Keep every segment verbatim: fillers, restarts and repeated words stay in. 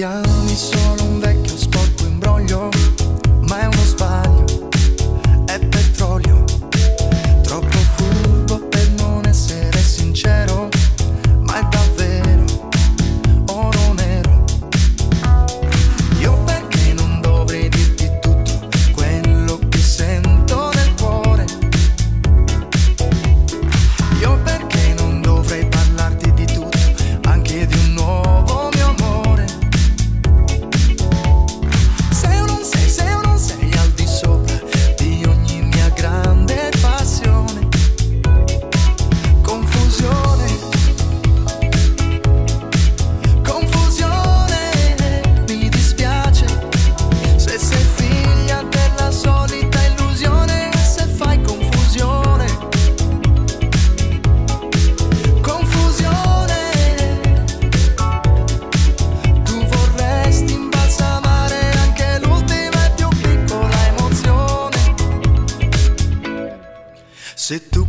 chiami solo un vecchio sporco imbroglio, ma è uno sbaglio, è petrolio, troppo furbo per non essere sincero, ma è davvero oro nero. Io perché non dovrei dirti tutto quello che sento nel cuore? Io perché non dovrei parlarti di tutto, anche di un nuovo se tu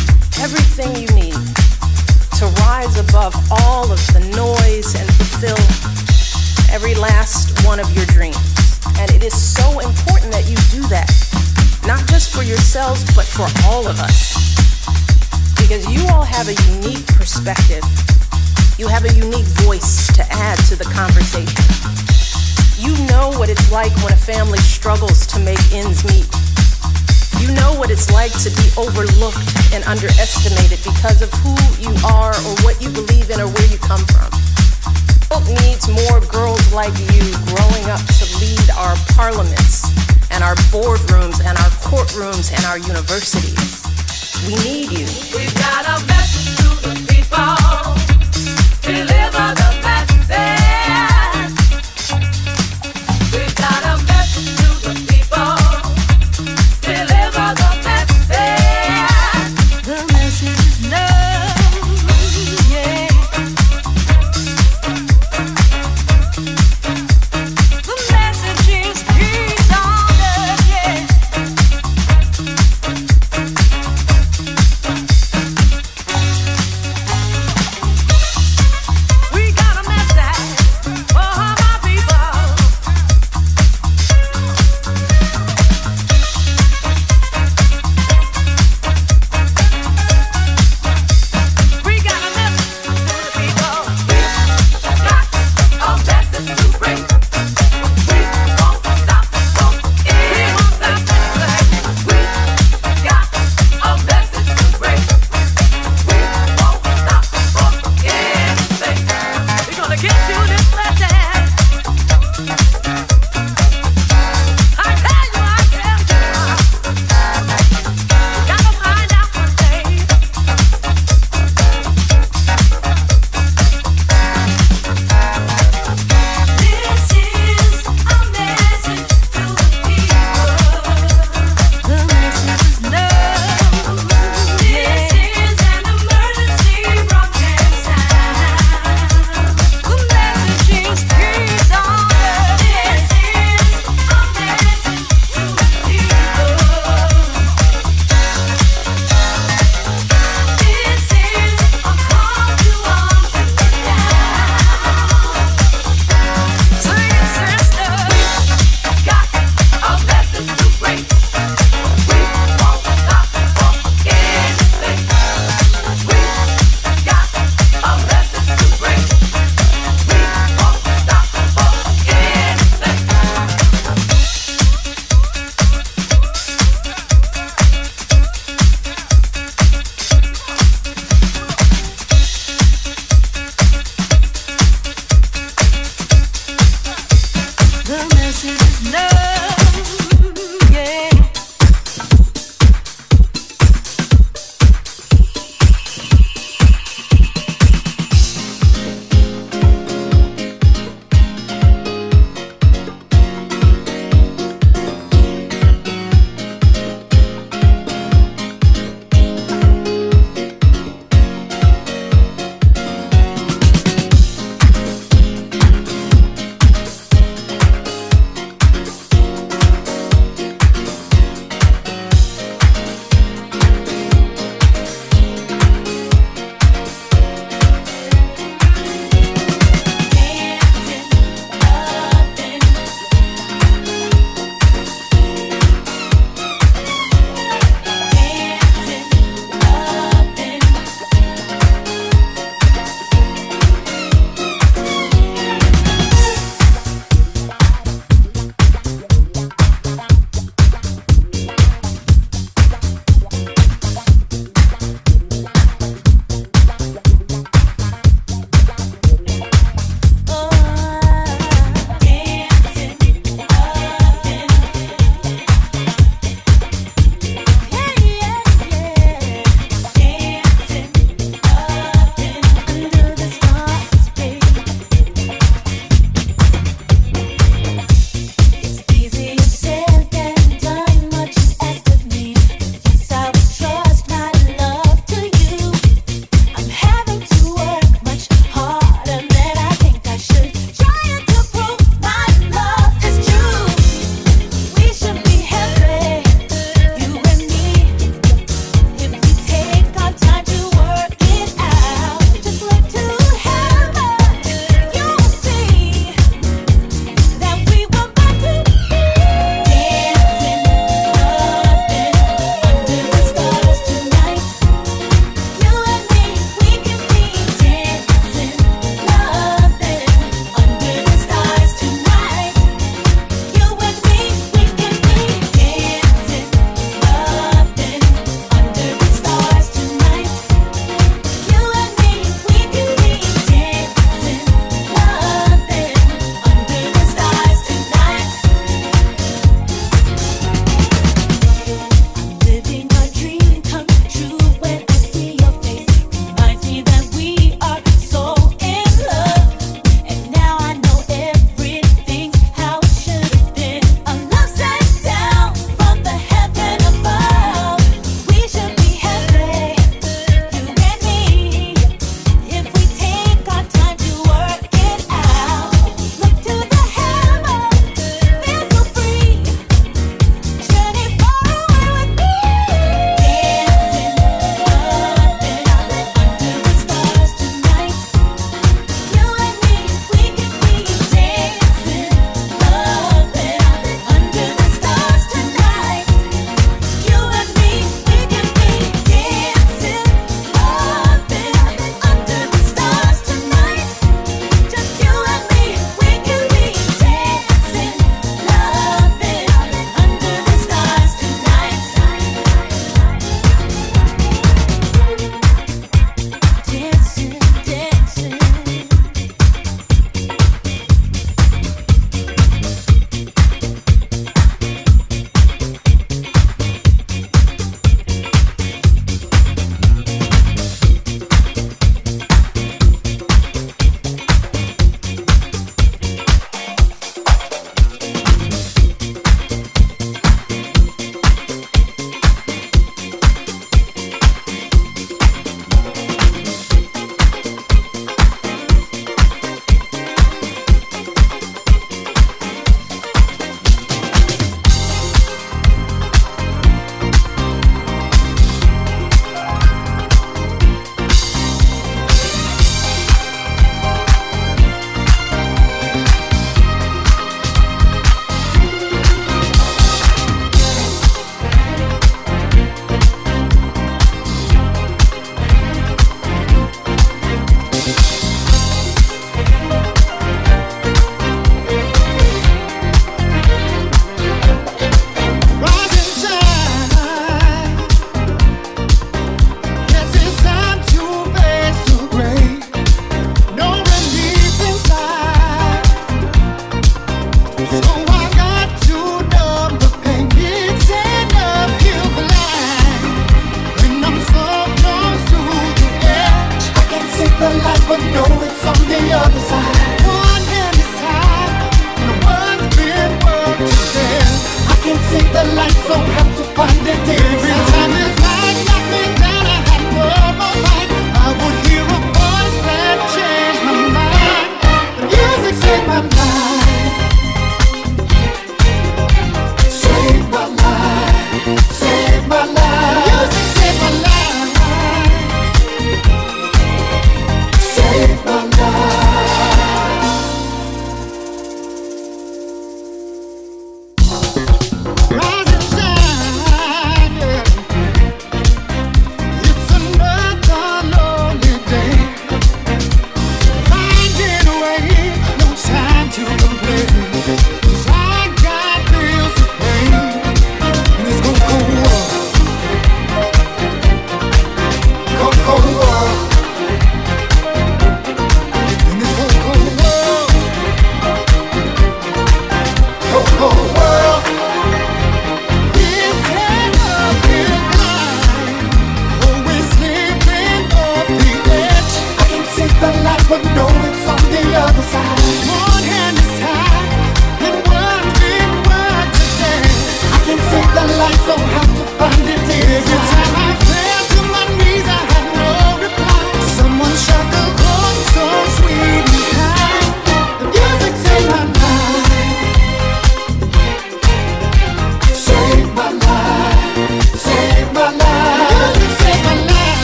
everything you need to rise above all of the noise and fulfill every last one of your dreams. And it is so important that you do that, not just for yourselves, but for all of us. Because you all have a unique perspective. You have a unique voice to add to the conversation. You know what it's like when a family struggles to make ends meet. You know what it's like to be overlooked and underestimated because of who you are or what you believe in or where you come from. The world needs more girls like you growing up to lead our parliaments and our boardrooms and our courtrooms and our universities. We need you. We've got a message to the people. Deliver the message. We've got a message to the people. Deliver the message. The message is love. Yeah. The message is peace on earth. Yeah. We'll be right back.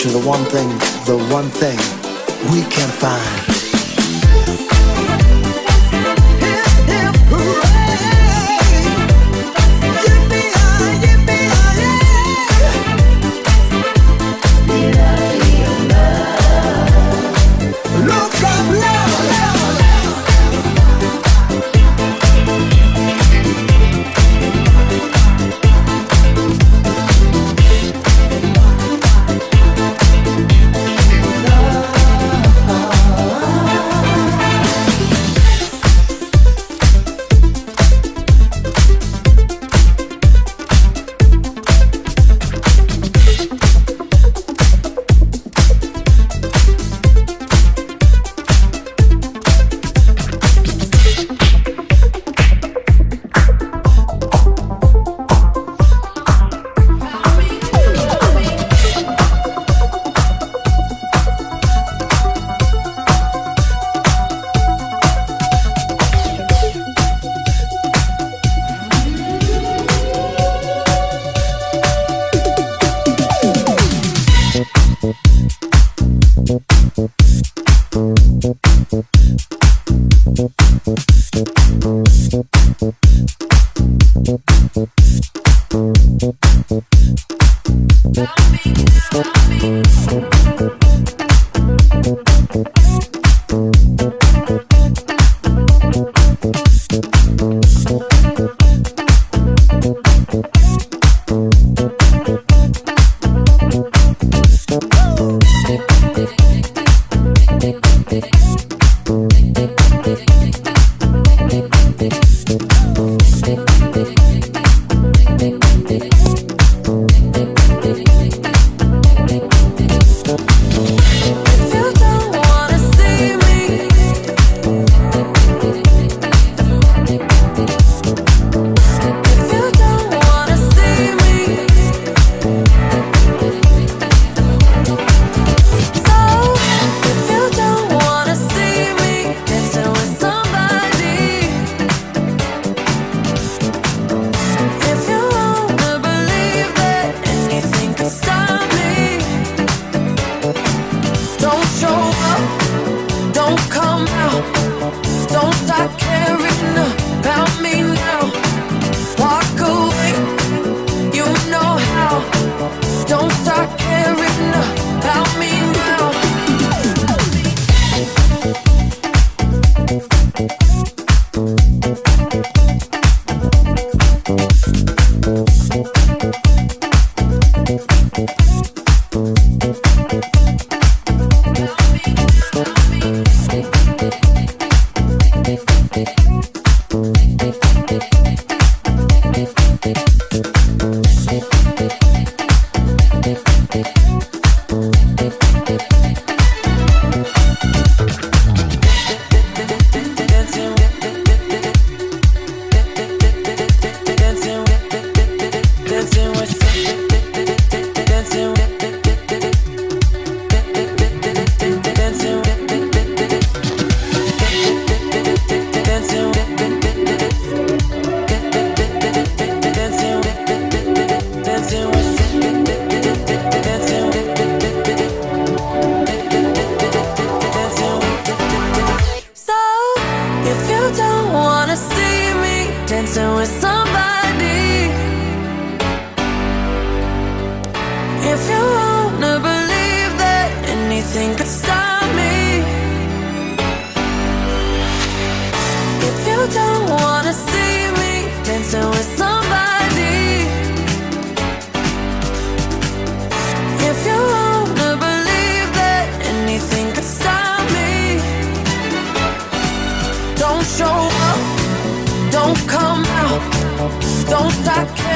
To the one thing, the one thing we can find. We'll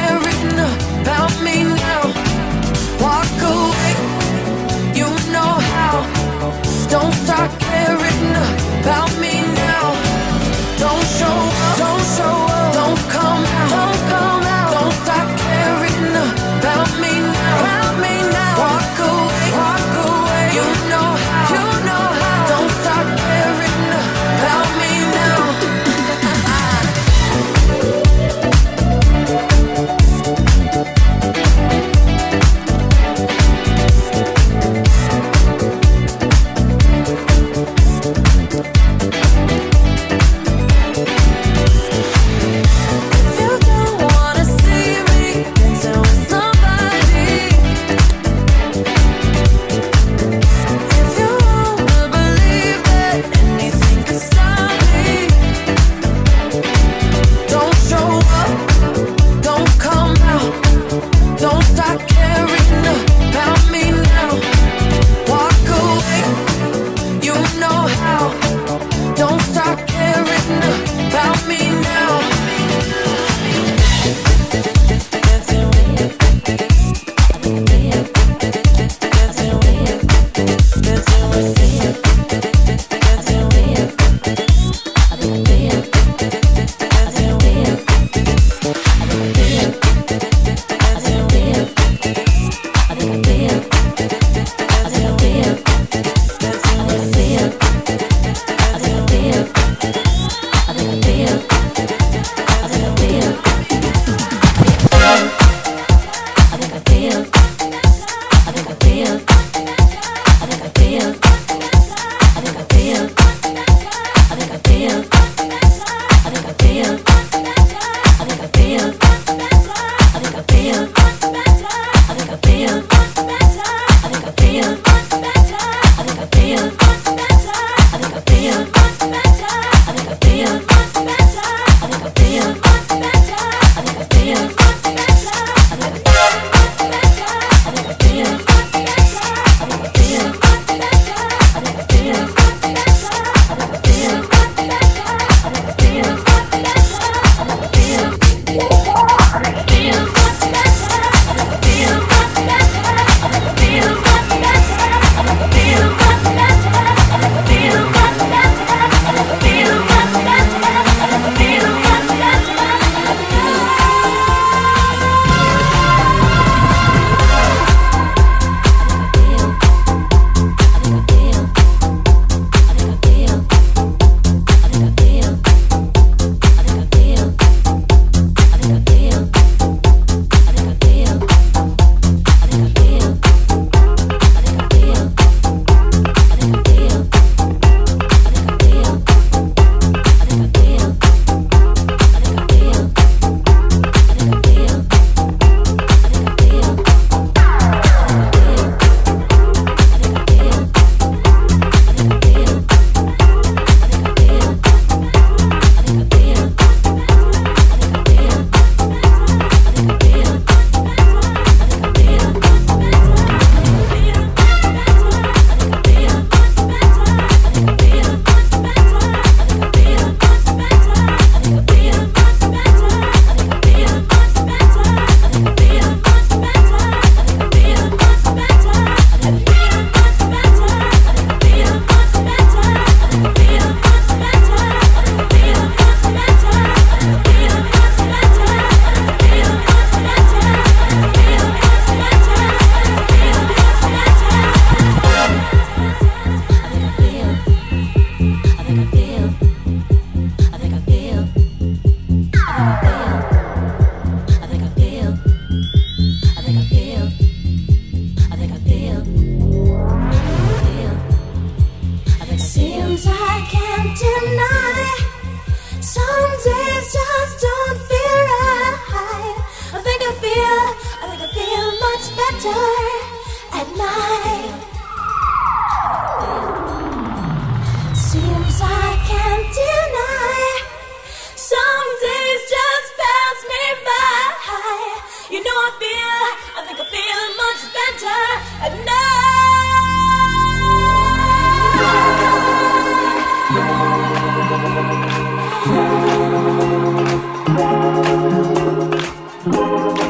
there written about me now. Walk away, you know how. Don't start caring about me now. Don't show up, don't show up, don't come out, don't come out. Don't start caring about me now, about me now. Walk away, walk away, you know how, you know how. Don't start caring about me now. Thank you.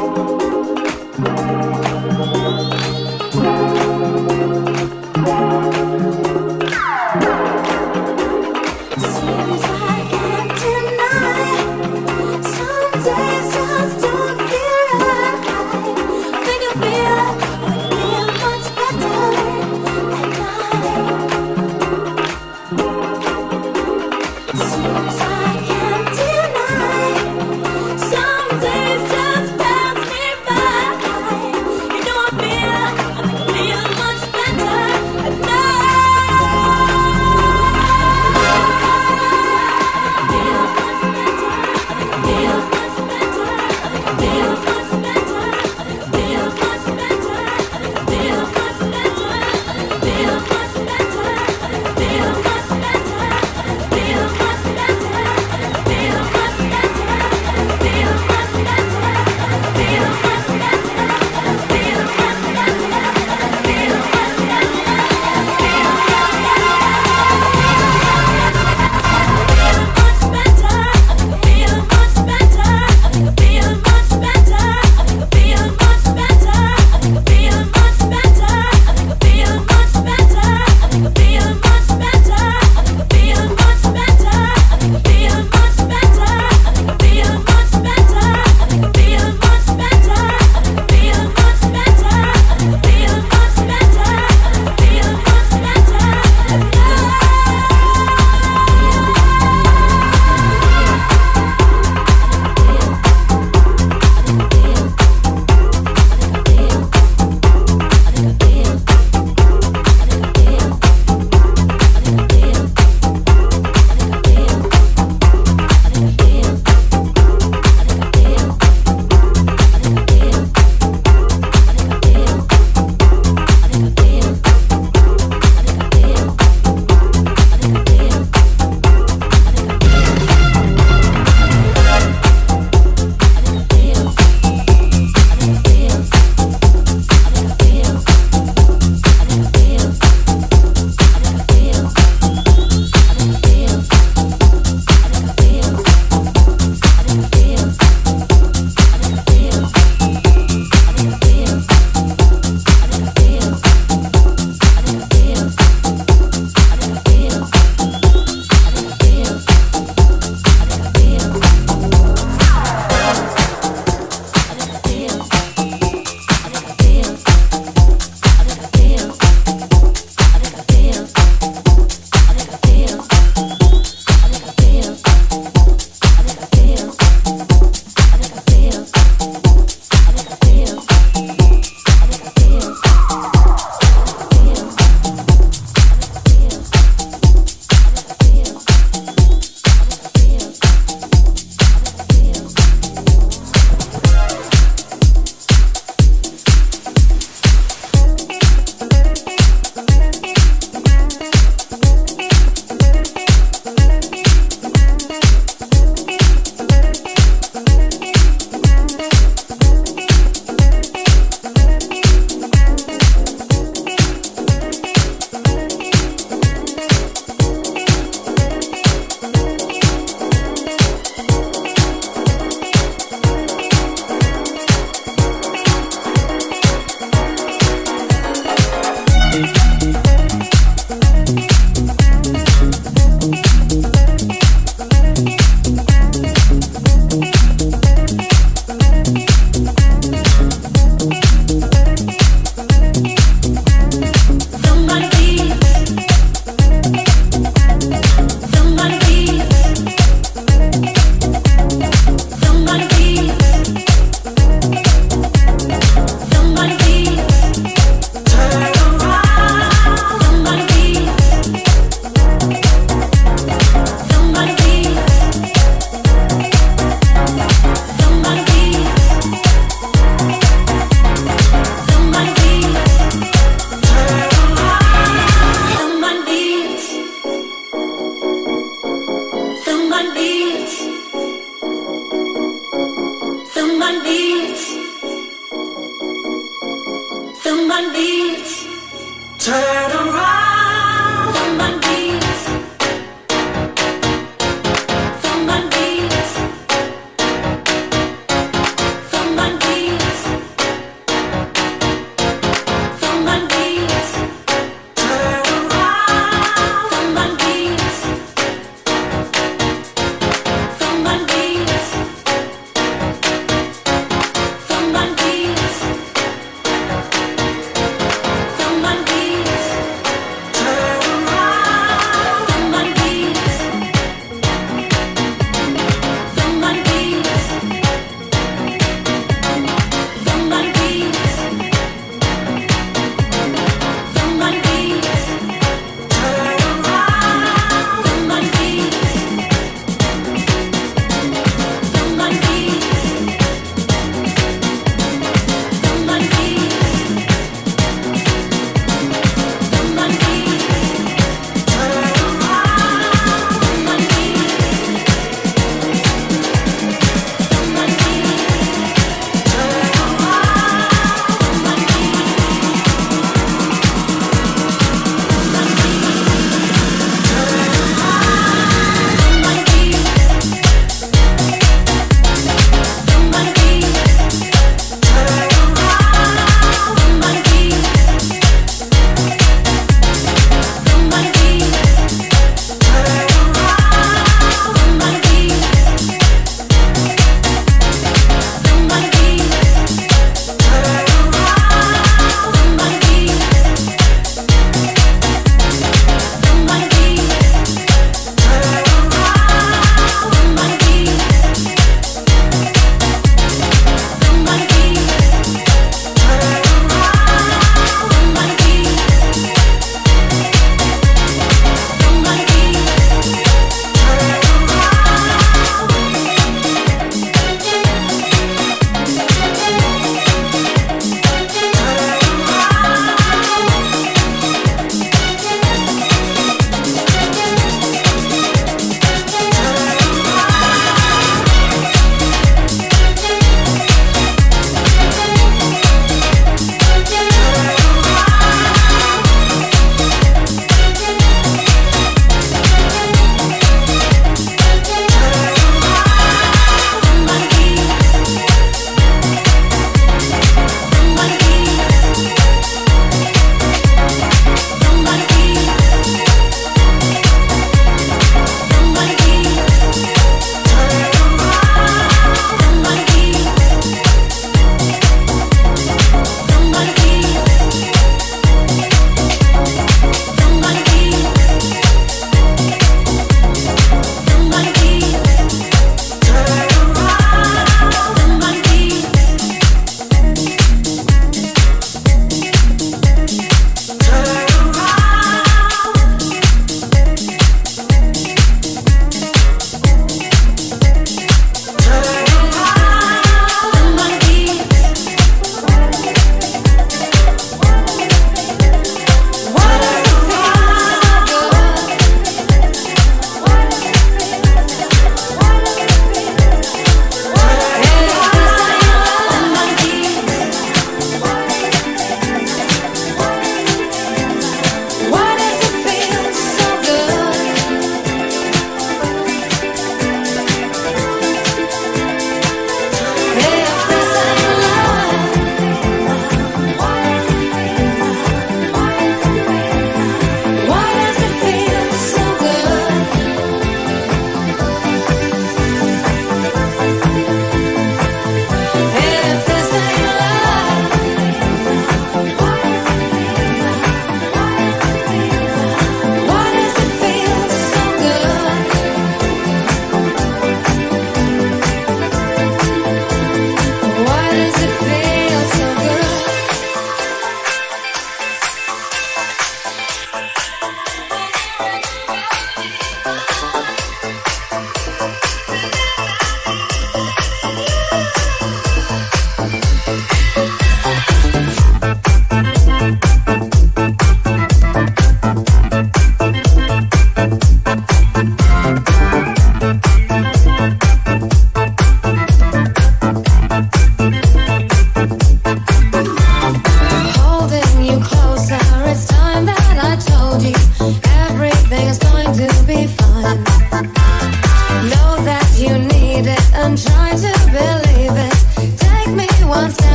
Feel my needs, turn around. Feel my needs, feel my needs, feel my needs, feel my needs, turn around. Feel my needs, feel my needs, feel my needs.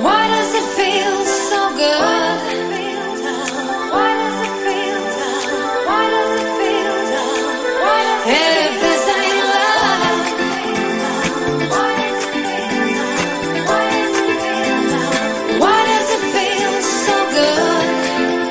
Why does it feel so good?